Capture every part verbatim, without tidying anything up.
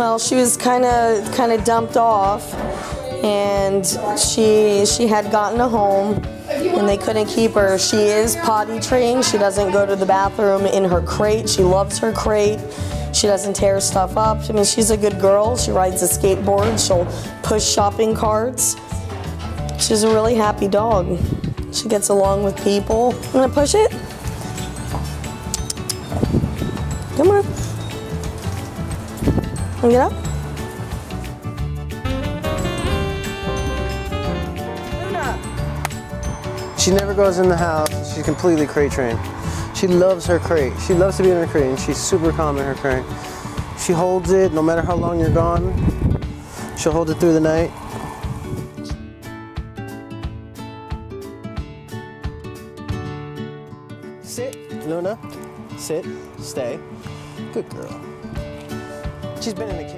Well, she was kind of kind of dumped off, and she she had gotten a home, and they couldn't keep her. She is potty trained. She doesn't go to the bathroom in her crate. She loves her crate. She doesn't tear stuff up. I mean, she's a good girl. She rides a skateboard. She'll push shopping carts. She's a really happy dog. She gets along with people. I'm gonna push it. Come on. Get up. Luna. She never goes in the house. She's completely crate trained. She loves her crate. She loves to be in her crate, and she's super calm in her crate. She holds it no matter how long you're gone. She'll hold it through the night. Sit, Luna. Sit. Stay. Good girl. She's been in the cage.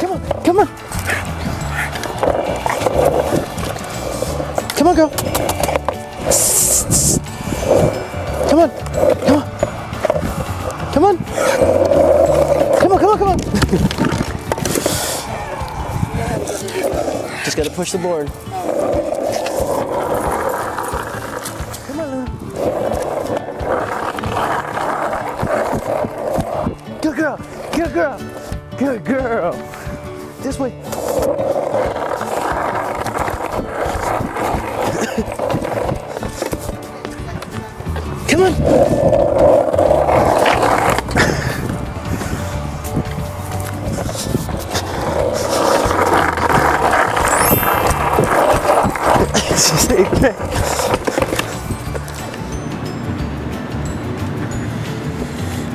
Come on, come on. Come on, girl. Come on. Come on. Come on. Come on, come on, come on. Just gotta push the board. Come on. Good girl. Good girl. Good girl. This way. Come on. She's okay.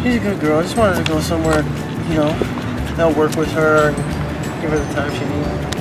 She's a good girl. I just wanted to go somewhere, you know, that'll work with her and give her the time she needs.